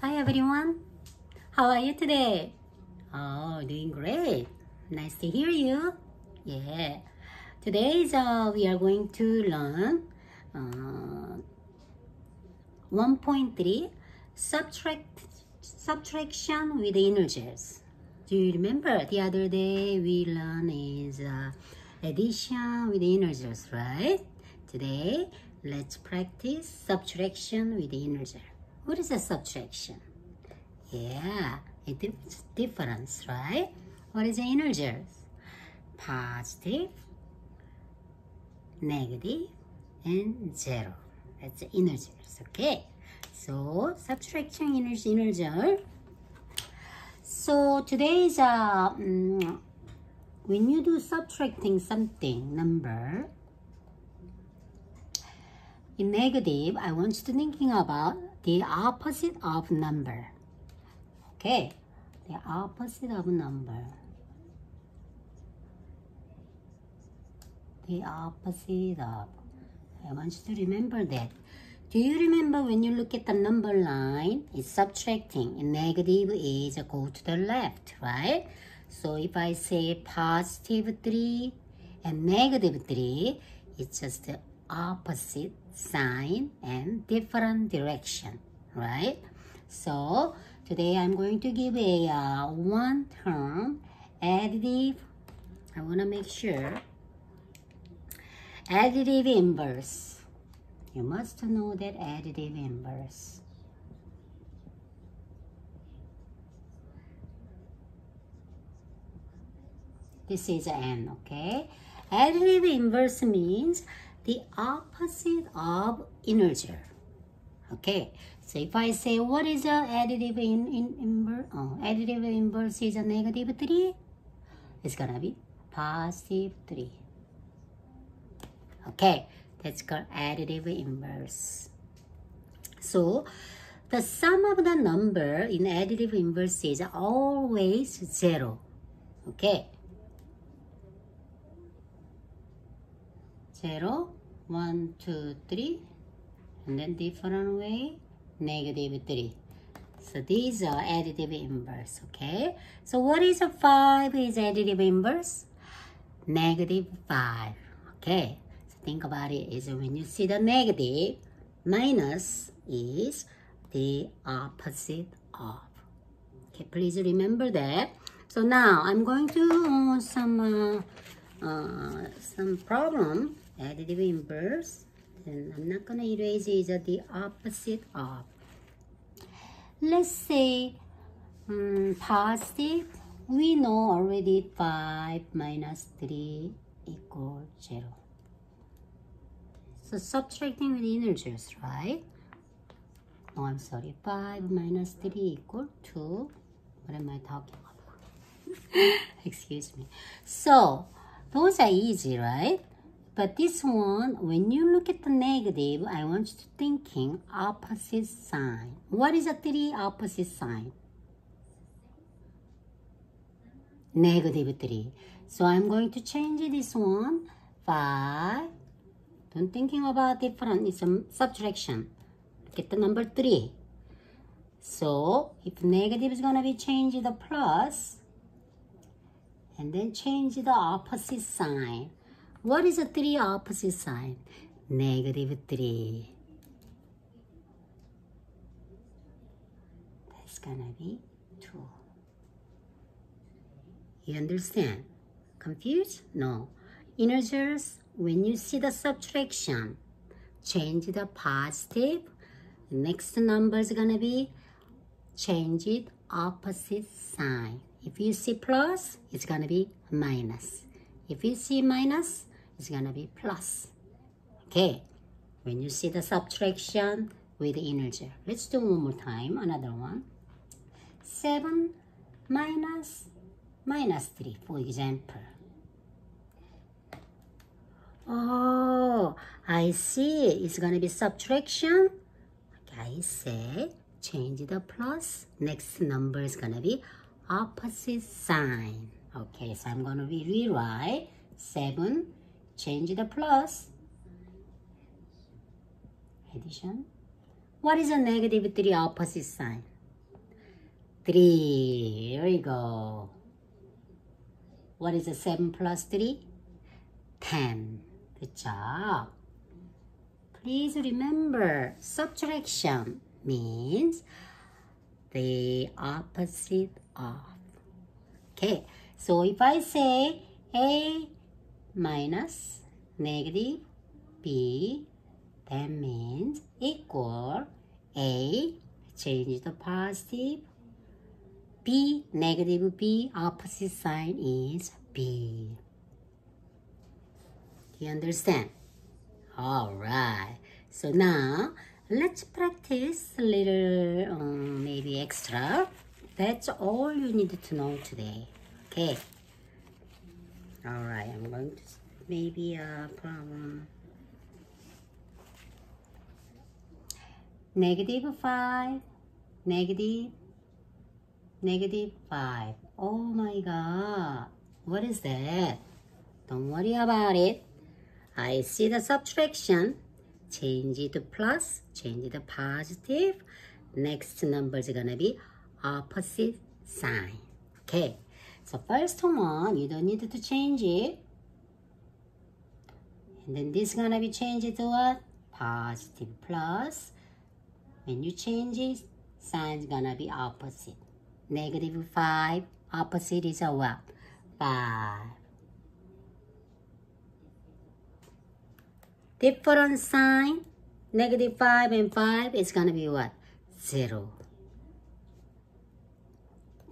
Hi everyone, how are you today? Oh, doing great. Nice to hear you. Yeah. Today we are going to learn 1.3 subtraction with integers. Do you remember the other day we learned is addition with integers, right? Today let's practice subtraction with integer. What is a subtraction? Yeah, it's difference, right? What is the integers? Positive, negative, and zero. That's the integers, okay? So, subtraction integer. So, today's, when you do subtracting something, number, in negative, I want you to thinking about the opposite of number. Okay, the opposite of number. The opposite of. I want you to remember that. Do you remember when you look at the number line, it's subtracting. And negative is go to the left, right? So if I say positive 3 and negative 3, it's just the opposite sign and different direction, right? So today I'm going to give a one term additive. I want to make sure additive inverse. You must know that additive inverse. This is N, okay? Additive inverse means the opposite of integer. Okay, so if I say what is a additive inverse? Oh, additive inverse is a negative 3. It's gonna be positive 3. Okay. That's called additive inverse. So, the sum of the number in additive inverse is always zero. Okay. 0, 1, 2, 3. And then different way, negative 3. So, these are additive inverse. Okay. So, what is a 5 is additive inverse? Negative 5. Okay. Think about it is when you see the negative, minus is the opposite of. Okay, please remember that. So now I'm going to some problem additive inverse, and I'm not gonna erase is the opposite of. Let's say positive. We know already 5 minus 3 equals 0. So, subtracting with integers, right? No, I'm sorry. 5 minus 3 equal to... What am I talking about? Excuse me. So, those are easy, right? But this one, when you look at the negative, I want you to thinking opposite sign. What is a 3 opposite sign? Negative 3. So, I'm going to change this one. 5... Don't thinking about different, it's a subtraction. Look at the number 3. So, if negative is going to be changed the plus, and then change the opposite sign. What is a 3 opposite sign? Negative 3. That's going to be 2. You understand? Confused? No. Integers. When you see the subtraction, change the positive. Next number is gonna be change it opposite sign. If you see plus, it's gonna be minus. If you see minus, it's gonna be plus. Okay. When you see the subtraction with integer, let's do one more time. Another one. 7 minus 3, for example. Oh, I see. It's going to be subtraction. I say change the plus. Next number is going to be opposite sign. Okay, so I'm going to rewrite 7. Change the plus. Addition. What is a negative 3 opposite sign? 3. Here we go. What is 7 plus 3? 10. 그쵸? Please remember, subtraction means the opposite of. Okay, so if I say A minus negative B, that means equal A, change the positive, B, negative B, opposite sign is B. Do you understand? Alright, so now let's practice a little, maybe extra. That's all you need to know today. Okay. Alright, I'm going to maybe a problem. -5, -5. Oh my god. What is that? Don't worry about it. I see the subtraction. Change it to plus, change it to positive. Next number is gonna be opposite sign. Okay, so first one, you don't need to change it. And then this is gonna be changed to what? Positive plus. When you change it, sign is gonna be opposite. -5, opposite is a what? 5. Different sign, -5 and 5 is gonna be what? 0.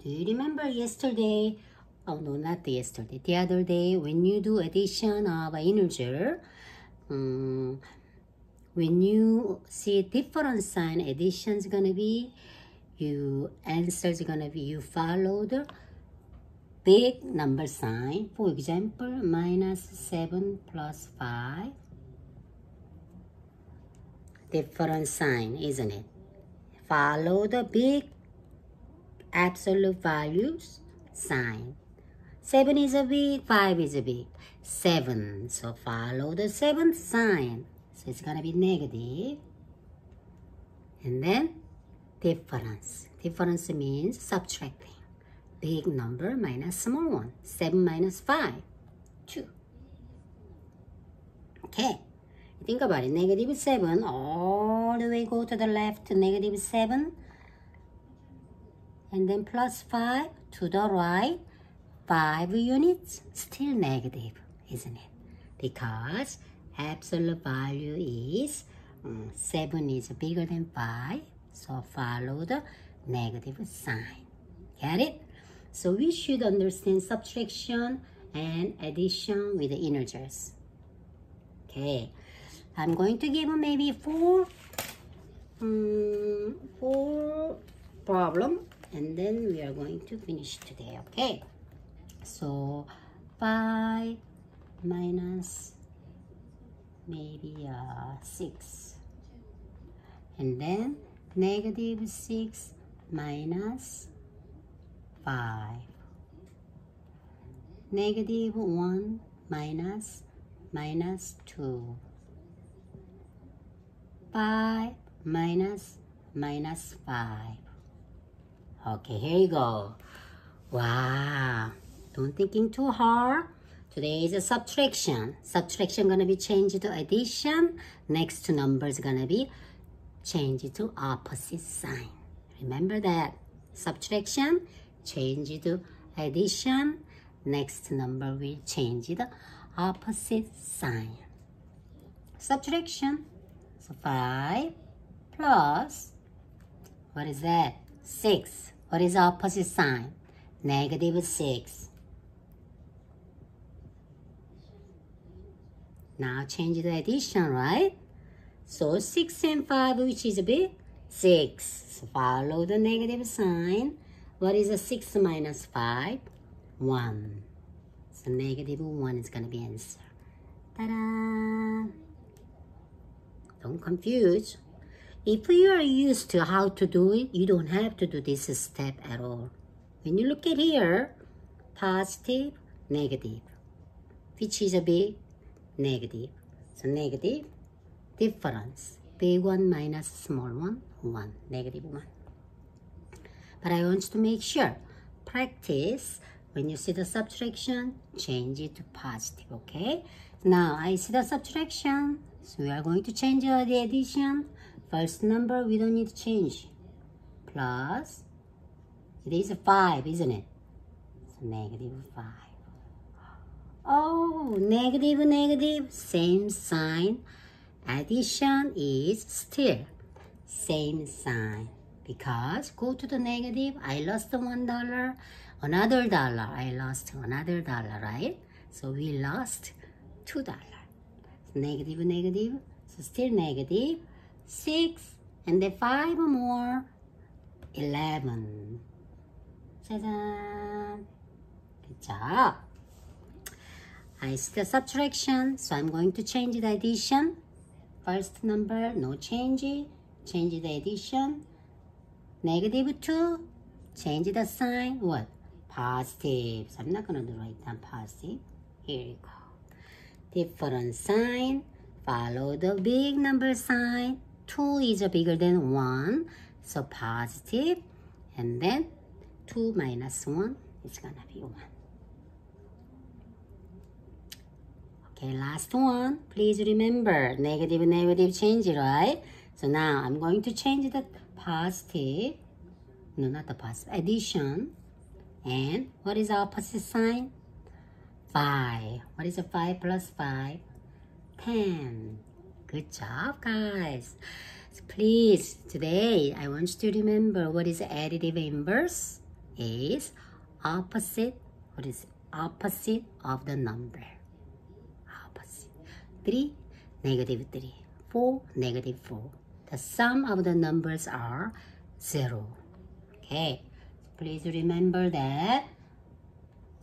Do you remember yesterday? Oh no, not yesterday. The other day, when you do addition of an integer, when you see different sign, addition is gonna be, your answer is gonna be, you follow the big number sign. For example, -7 + 5. Different sign, isn't it? Follow the big absolute values sign. 7 is a big, 5 is a big. 7, so follow the 7th sign. So it's gonna be negative. And then difference. Difference means subtracting. Big number minus small one. 7 - 5, 2. Okay. Think about it, -7, all the way go to the left, -7. And then +5 to the right, 5 units, still negative, isn't it? Because absolute value is, 7 is bigger than 5, so follow the negative sign. Get it? So we should understand subtraction and addition with the integers. Okay. I'm going to give maybe four problem, and then we are going to finish today. Okay, so 5 minus maybe 6, and then -6 - 5, -1 - -2. 5 - -5. Okay, here you go. Wow, don't thinking too hard. Today is a subtraction. Subtraction gonna be changed to addition. Next two numbers gonna be changed to opposite sign. Remember that. Subtraction changed to addition. Next number will change the opposite sign. Subtraction. So 5 + what is that? 6. What is the opposite sign? -6. Now change the addition, right? So 6 and 5, which is a big? 6. So follow the negative sign. What is a 6 - 5? 1. So -1 is gonna be answer. Ta-da! Don't confuse. If you are used to how to do it, you don't have to do this step at all. When you look at here, positive, negative, which is a big negative. So negative, difference, big one minus small one, 1, -1. But I want you to make sure, practice, when you see the subtraction, change it to positive, okay? Now, I see the subtraction, so we are going to change the addition. First number, we don't need to change. Plus, it is a 5, isn't it? So, negative 5. Oh, negative, negative, same sign. Addition is still same sign. Because go to the negative, I lost $1, another dollar, I lost another dollar, right? So we lost $2. So negative, negative, so still negative. 6, and then 5 more, 11. 짜잔. Good job. I see the subtraction, so I'm going to change the addition. First number, no change. Change the addition. Negative 2, change the sign. What? Positive. So I'm not going to write down positive. Here you go. Different sign. Follow the big number sign. 2 is bigger than 1. So positive. And then 2 minus 1 is going to be 1. Okay, last one. Please remember, negative, negative change, right? So now I'm going to change the positive. No, not the positive. Addition. And what is the opposite sign? 5. What is a 5 plus 5? 10. Good job, guys. So please, today, I want you to remember what is additive inverse. Is opposite. What is opposite of the number? 3, negative 3, 4, negative 4. The sum of the numbers are 0. Okay, please remember that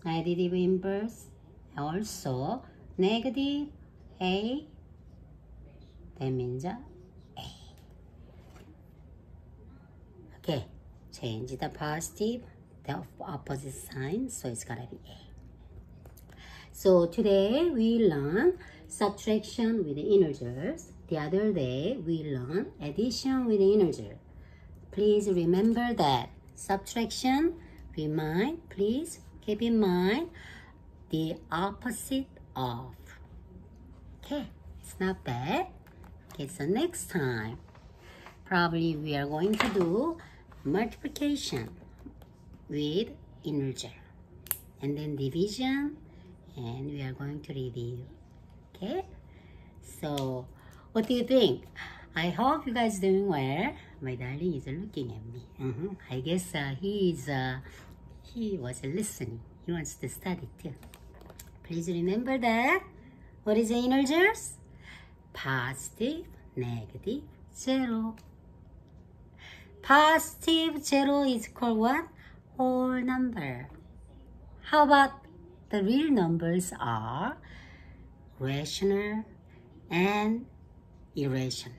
additive inverse, also negative 8, that means 8. Okay, change the positive, the opposite sign, so it's gonna be 8. So today we learn subtraction with integers. The other day we learn addition with integer. Please remember that subtraction, please keep in mind the opposite of. Okay, it's not bad. Okay, so next time probably we are going to do multiplication with integer and then division. And we are going to review, okay? So, what do you think? I hope you guys are doing well. My darling is looking at me. I guess he was listening. He wants to study too. Please remember that. What is the integers? Positive, negative, 0. Positive, 0 is called what? Whole number. How about the real numbers are rational and irrational.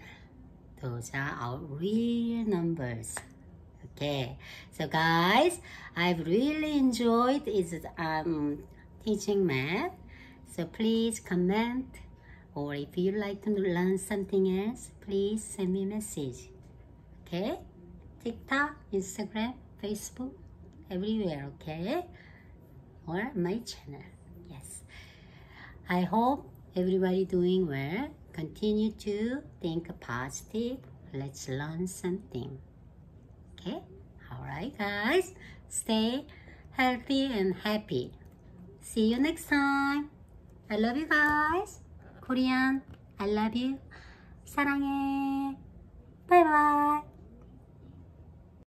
Those are our real numbers. Okay, so guys, I've really enjoyed teaching math. So please comment, or if you like to learn something else, please send me a message. Okay, TikTok, Instagram, Facebook, everywhere. Okay. Or my channel. Yes, I hope everybody doing well. Continue to think positive. Let's learn something. Okay, all right guys, stay healthy and happy. See you next time. I love you guys. Korean, I love you. 사랑해. Bye bye.